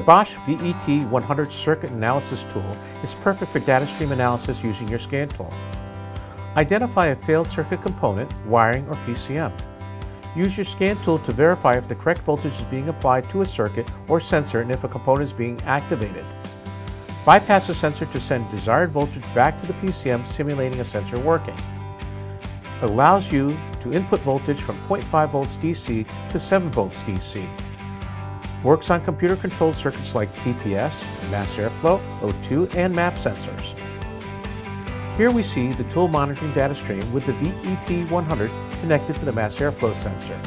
The Bosch VET-100 circuit analysis tool is perfect for data stream analysis using your scan tool. Identify a failed circuit component, wiring, or PCM. Use your scan tool to verify if the correct voltage is being applied to a circuit or sensor and if a component is being activated. Bypass the sensor to send desired voltage back to the PCM, simulating a sensor working. It allows you to input voltage from 0.5 volts DC to 7 volts DC. Works on computer-controlled circuits like TPS, mass airflow, O2, and MAP sensors. Here we see the tool monitoring data stream with the VET-100 connected to the mass airflow sensor.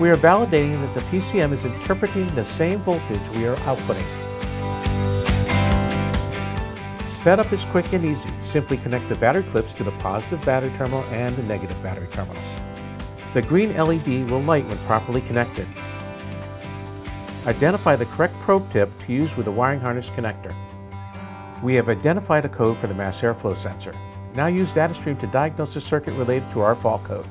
We are validating that the PCM is interpreting the same voltage we are outputting. Setup is quick and easy. Simply connect the battery clips to the positive battery terminal and the negative battery terminals. The green LED will light when properly connected. Identify the correct probe tip to use with the wiring harness connector. We have identified a code for the mass airflow sensor. Now use DataStream to diagnose a circuit related to our fault code.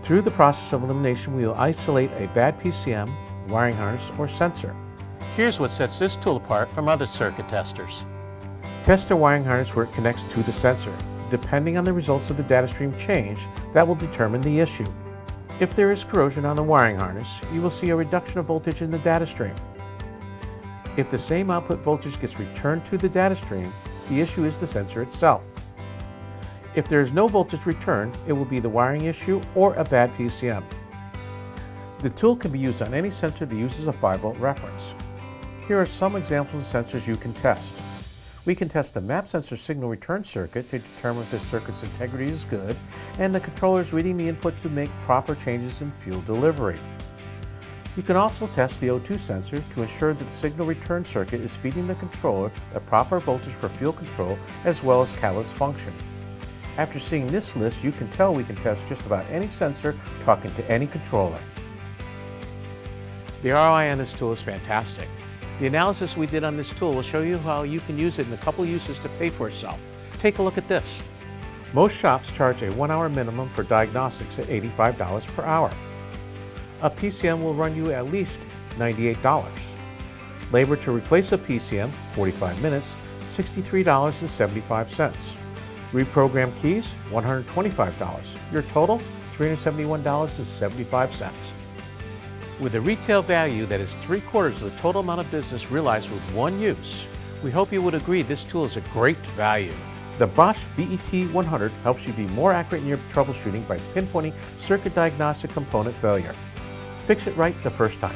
Through the process of elimination, we will isolate a bad PCM, wiring harness, or sensor. Here's what sets this tool apart from other circuit testers. Test a wiring harness where it connects to the sensor. Depending on the results of the DataStream change, that will determine the issue. If there is corrosion on the wiring harness, you will see a reduction of voltage in the data stream. If the same output voltage gets returned to the data stream, the issue is the sensor itself. If there is no voltage returned, it will be the wiring issue or a bad PCM. The tool can be used on any sensor that uses a 5-volt reference. Here are some examples of sensors you can test. We can test the MAP sensor signal return circuit to determine if this circuit's integrity is good and the controller's reading the input to make proper changes in fuel delivery. You can also test the O2 sensor to ensure that the signal return circuit is feeding the controller the proper voltage for fuel control as well as catalyst function. After seeing this list, you can tell we can test just about any sensor talking to any controller. The ROI on this tool is fantastic. The analysis we did on this tool will show you how you can use it in a couple uses to pay for itself. Take a look at this. Most shops charge a 1-hour minimum for diagnostics at $85 per hour. A PCM will run you at least $98. Labor to replace a PCM, 45 minutes, $63.75. Reprogram keys, $125. Your total, $371.75. With a retail value that is 3/4 of the total amount of business realized with one use, we hope you would agree this tool is a great value. The Bosch VET-100 helps you be more accurate in your troubleshooting by pinpointing circuit diagnostic component failure. Fix it right the first time.